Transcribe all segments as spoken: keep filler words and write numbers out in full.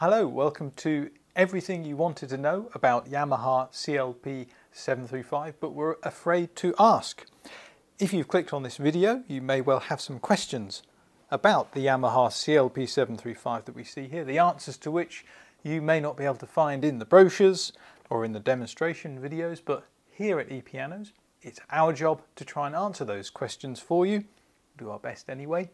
Hello, welcome to everything you wanted to know about Yamaha C L P seven thirty-five but were afraid to ask. If you've clicked on this video, you may well have some questions about the Yamaha C L P seven thirty-five that we see here, the answers to which you may not be able to find in the brochures or in the demonstration videos, but here at ePianos, it's our job to try and answer those questions for you. Do our best anyway.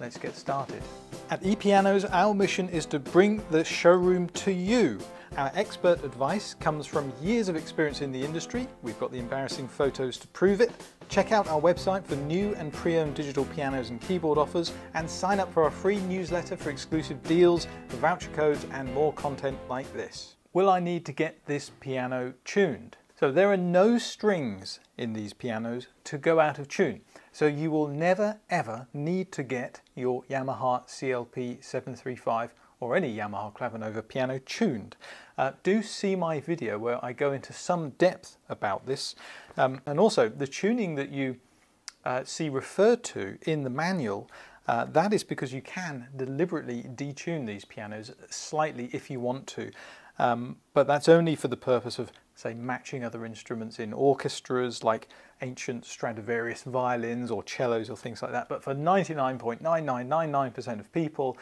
Let's get started. At ePianos, our mission is to bring the showroom to you. Our expert advice comes from years of experience in the industry. We've got the embarrassing photos to prove it. Check out our website for new and pre-owned digital pianos and keyboard offers, and sign up for our free newsletter for exclusive deals, voucher codes, and more content like this. Will I need to get this piano tuned? So there are no strings in these pianos to go out of tune. So you will never ever need to get your Yamaha C L P seven thirty-five or any Yamaha Clavinova piano tuned. Uh, do see my video where I go into some depth about this. Um, and also the tuning that you uh, see referred to in the manual, uh, that is because you can deliberately detune these pianos slightly if you want to. Um, but that's only for the purpose of, say, matching other instruments in orchestras like ancient Stradivarius violins or cellos or things like that. But for ninety-nine point nine nine nine nine percent of people,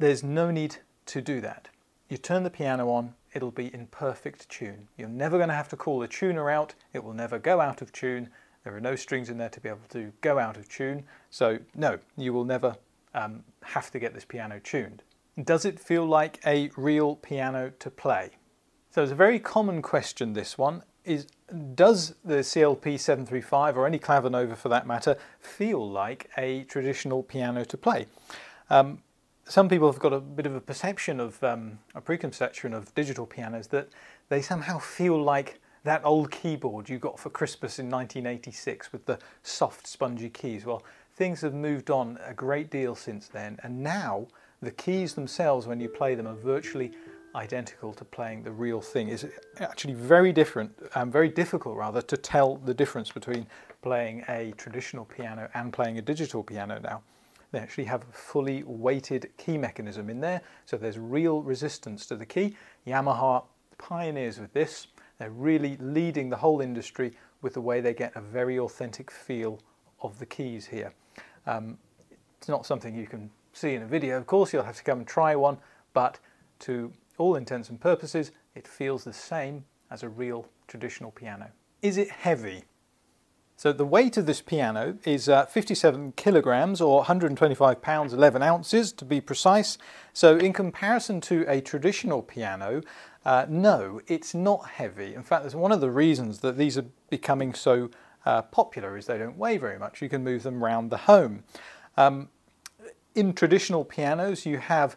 there's no need to do that. You turn the piano on, it'll be in perfect tune. You're never going to have to call the tuner out. It will never go out of tune. There are no strings in there to be able to go out of tune. So no, you will never um, have to get this piano tuned. Does it feel like a real piano to play? So it's a very common question, this one, is does the C L P seven thirty-five, or any Clavinova for that matter, feel like a traditional piano to play? Um, some people have got a bit of a perception of, um, a preconception of digital pianos that they somehow feel like that old keyboard you got for Christmas in nineteen eighty-six with the soft spongy keys. Well, things have moved on a great deal since then, and now the keys themselves, when you play them, are virtually identical to playing the real thing. It's actually very different, um, very difficult rather, to tell the difference between playing a traditional piano and playing a digital piano now. They actually have a fully weighted key mechanism in there, so there's real resistance to the key. Yamaha pioneers with this. They're really leading the whole industry with the way they get a very authentic feel of the keys here. Um, it's not something you can see in a video, of course. You'll have to come and try one, but to all intents and purposes it feels the same as a real traditional piano. Is it heavy? So the weight of this piano is uh, fifty-seven kilograms or one hundred twenty-five pounds eleven ounces to be precise. So in comparison to a traditional piano, uh, no, it's not heavy. In fact, that's one of the reasons that these are becoming so uh, popular, is they don't weigh very much. You can move them round the home. Um, In traditional pianos, you have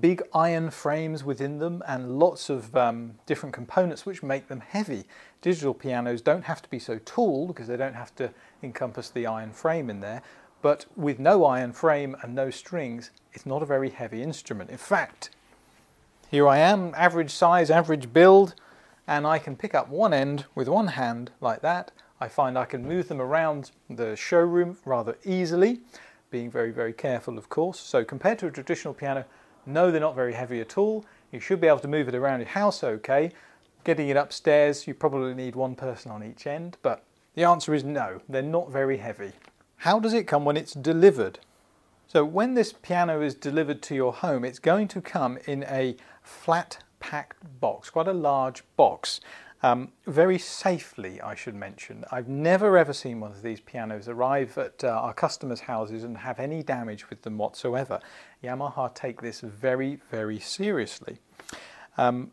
big iron frames within them and lots of um, different components which make them heavy. Digital pianos don't have to be so tall because they don't have to encompass the iron frame in there, but with no iron frame and no strings, it's not a very heavy instrument. In fact, here I am, average size, average build, and I can pick up one end with one hand like that. I find I can move them around the showroom rather easily, being very, very careful, of course. So compared to a traditional piano, no, they're not very heavy at all. You should be able to move it around your house okay. Getting it upstairs, you probably need one person on each end, but the answer is no, they're not very heavy. How does it come when it's delivered? So when this piano is delivered to your home, it's going to come in a flat packed box, quite a large box. Um, very safely, I should mention. I've never ever seen one of these pianos arrive at uh, our customers' houses and have any damage with them whatsoever. Yamaha take this very, very seriously. Um,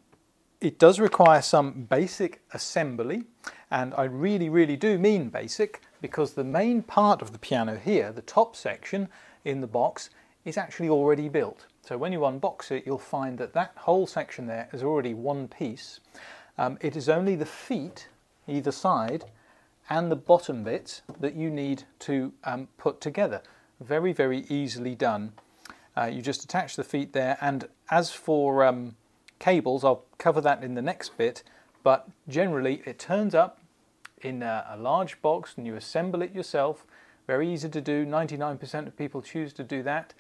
it does require some basic assembly, and I really, really do mean basic, because the main part of the piano here, the top section in the box, is actually already built. So when you unbox it, you'll find that that whole section there is already one piece. Um, it is only the feet, either side, and the bottom bits that you need to um, put together. Very, very easily done. Uh, you just attach the feet there, and as for um, cables, I'll cover that in the next bit, but generally it turns up in a, a large box and you assemble it yourself. Very easy to do. ninety-nine percent of people choose to do that,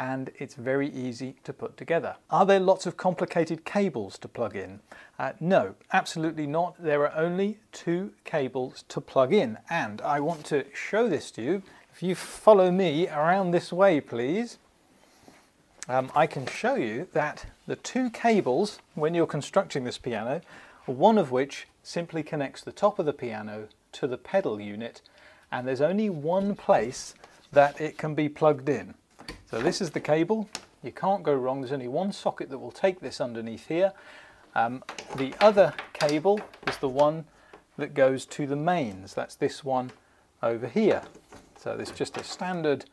and it's very easy to put together. Are there lots of complicated cables to plug in? Uh, no, absolutely not. There are only two cables to plug in, and I want to show this to you. If you follow me around this way, please, um, I can show you that the two cables, when you're constructing this piano, one of which simply connects the top of the piano to the pedal unit, and there's only one place that it can be plugged in. So this is the cable. You can't go wrong. There's only one socket that will take this underneath here. Um, the other cable is the one that goes to the mains. That's this one over here. So there's just a standard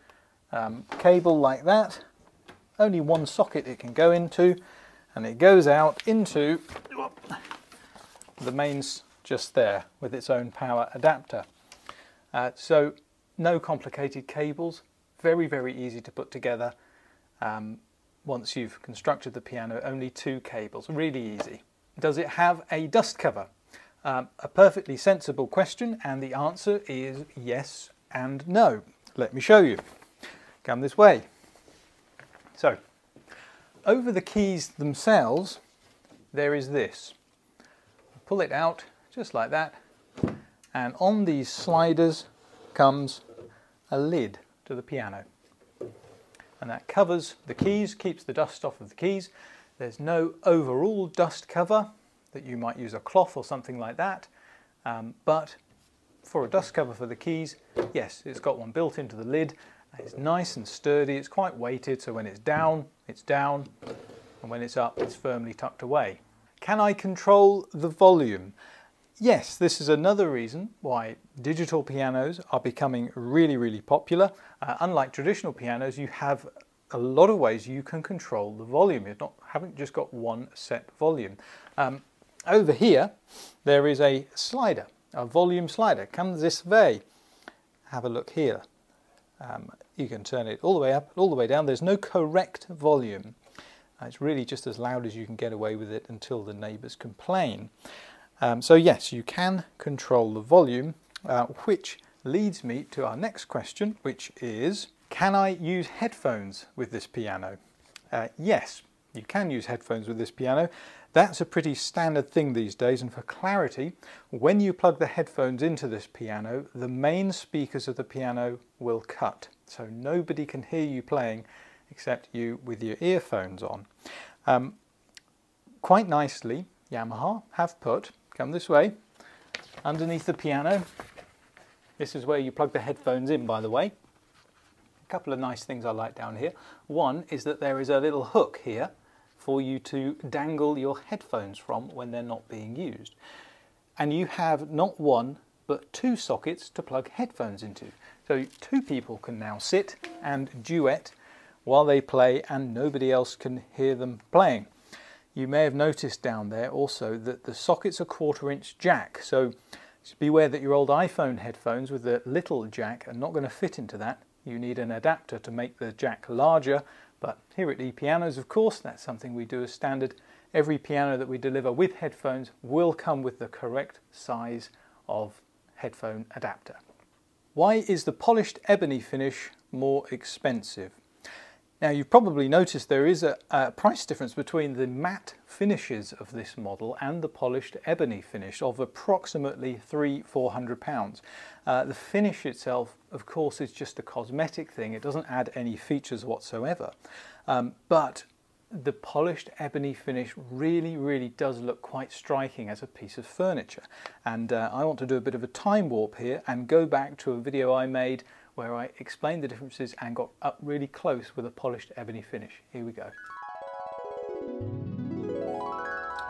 um, cable like that. Only one socket it can go into, and it goes out into the mains just there with its own power adapter. Uh, so no complicated cables, very, very easy to put together. Um, once you've constructed the piano, only two cables, really easy. Does it have a dust cover? Um, a perfectly sensible question, and the answer is yes and no. Let me show you. Come this way. So, over the keys themselves, there is this. Pull it out, just like that, and on these sliders comes a lid to the piano. And that covers the keys, keeps the dust off of the keys. There's no overall dust cover that you might use a cloth or something like that. Um, but for a dust cover for the keys, yes, it's got one built into the lid. It's nice and sturdy, it's quite weighted, so when it's down, it's down, and when it's up, it's firmly tucked away. Can I control the volume? Yes, this is another reason why digital pianos are becoming really, really popular. Uh, unlike traditional pianos, you have a lot of ways you can control the volume. You haven't just got one set volume. Um, over here, there is a slider, a volume slider. Comes this way. Have a look here. Um, you can turn it all the way up, all the way down. There's no correct volume. It's really just as loud as you can get away with it until the neighbours complain. Um, so yes, you can control the volume, uh, which leads me to our next question, which is, can I use headphones with this piano? Uh, yes, you can use headphones with this piano. That's a pretty standard thing these days, and for clarity, when you plug the headphones into this piano, the main speakers of the piano will cut, so nobody can hear you playing except you with your earphones on. Um, quite nicely, Yamaha have put, come this way, underneath the piano. This is where you plug the headphones in, by the way. A couple of nice things I like down here. One is that there is a little hook here for you to dangle your headphones from when they're not being used. And you have not one, but two sockets to plug headphones into. So two people can now sit and duet while they play, and nobody else can hear them playing. You may have noticed down there also that the socket's a quarter inch jack, so beware that your old iPhone headphones with the little jack are not going to fit into that. You need an adapter to make the jack larger, but here at ePianos, of course, that's something we do as standard. Every piano that we deliver with headphones will come with the correct size of headphone adapter. Why is the polished ebony finish more expensive? Now, you've probably noticed there is a, a price difference between the matte finishes of this model and the polished ebony finish of approximately three, four hundred pounds. Uh, the finish itself, of course, is just a cosmetic thing. It doesn't add any features whatsoever. Um, but the polished ebony finish really, really does look quite striking as a piece of furniture. And uh, I want to do a bit of a time warp here and go back to a video I made where I explained the differences and got up really close with a polished ebony finish. Here we go.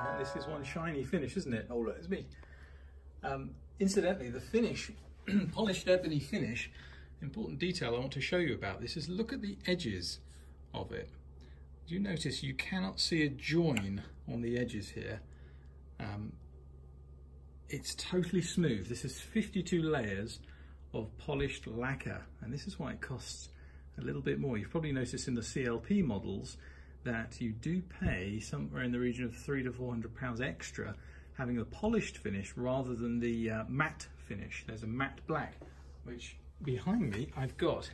And this is one shiny finish, isn't it? Oh look, it's me. Um, incidentally, the finish, polished ebony finish, important detail I want to show you about this is look at the edges of it. Do you notice you cannot see a join on the edges here? Um, it's totally smooth. This is fifty-two layers of polished lacquer, and this is why it costs a little bit more. You've probably noticed in the C L P models that you do pay somewhere in the region of three to four hundred pounds extra having a polished finish rather than the uh, matte finish. There's a matte black, which behind me I've got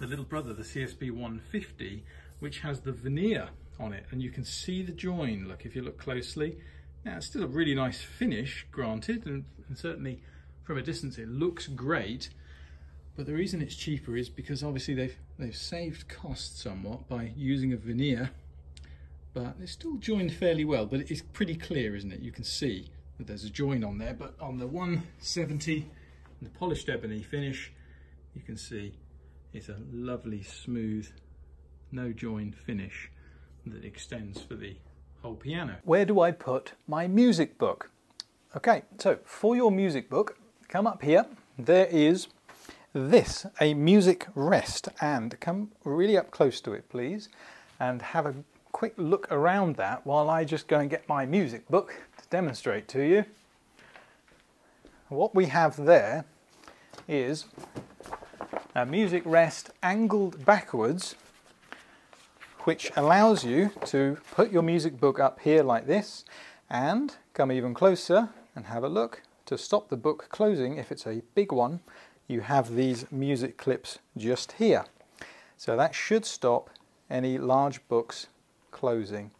the little brother, the C S B one fifty, which has the veneer on it, and you can see the join, look, if you look closely. Now, it's still a really nice finish, granted, and, and certainly from a distance it looks great, but the reason it's cheaper is because obviously they've, they've saved costs somewhat by using a veneer, but it's still joined fairly well, but it's pretty clear, isn't it? You can see that there's a join on there, but on the one seventy, the polished ebony finish, you can see it's a lovely, smooth, no join finish that extends for the whole piano. Where do I put my music book? Okay, so for your music book, come up here, there is this, a music rest, and come really up close to it, please, and have a quick look around that while I just go and get my music book to demonstrate to you. What we have there is a music rest angled backwards, which allows you to put your music book up here like this, and come even closer and have a look. To stop the book closing, if it's a big one, you have these music clips just here. So that should stop any large books closing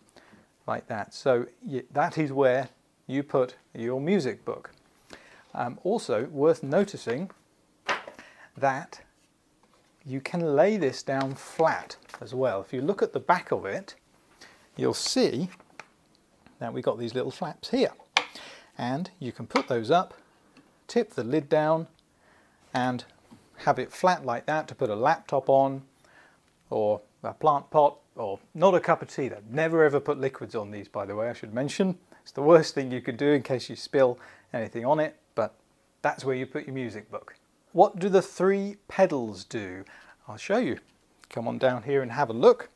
like that. So that is where you put your music book. Um, also worth noticing that you can lay this down flat as well. If you look at the back of it, you'll see that we've got these little flaps here, and you can put those up, tip the lid down, and have it flat like that to put a laptop on, or a plant pot, or not a cup of tea. They've never ever put liquids on these, by the way, I should mention. It's the worst thing you could do in case you spill anything on it, but that's where you put your music book. What do the three pedals do? I'll show you. Come on down here and have a look.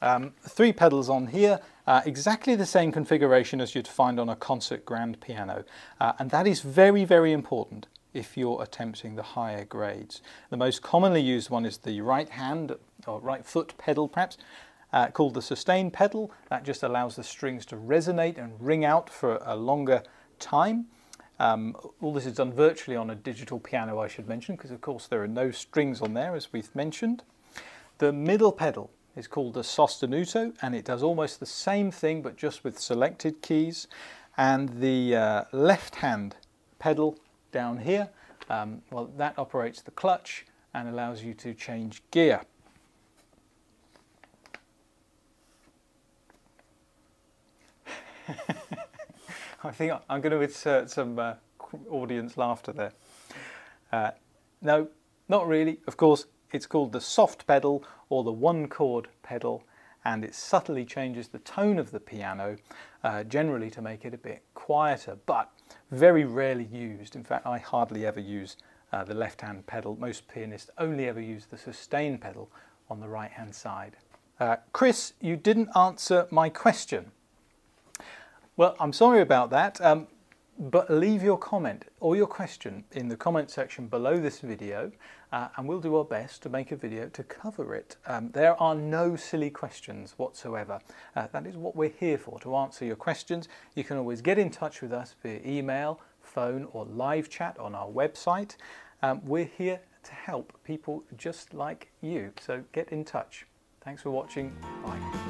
Um, three pedals on here, uh, exactly the same configuration as you'd find on a concert grand piano. Uh, and that is very, very important if you're attempting the higher grades. The most commonly used one is the right hand or right foot pedal, perhaps, uh, called the sustain pedal. That just allows the strings to resonate and ring out for a longer time. Um, all this is done virtually on a digital piano, I should mention, because of course there are no strings on there, as we've mentioned. The middle pedal is called the sostenuto, and it does almost the same thing, but just with selected keys. And the uh, left hand pedal down here, um, well, that operates the clutch and allows you to change gear. I think I'm going to insert some uh, audience laughter there. Uh, no, not really. Of course, it's called the soft pedal, or the one chord pedal, and it subtly changes the tone of the piano, uh, generally to make it a bit quieter, but very rarely used. In fact, I hardly ever use uh, the left-hand pedal. Most pianists only ever use the sustain pedal on the right-hand side. Uh, Chris, you didn't answer my question. Well, I'm sorry about that, um, but leave your comment or your question in the comment section below this video, uh, and we'll do our best to make a video to cover it. Um, there are no silly questions whatsoever. Uh, that is what we're here for, to answer your questions. You can always get in touch with us via email, phone, or live chat on our website. Um, we're here to help people just like you, so get in touch. Thanks for watching. Bye.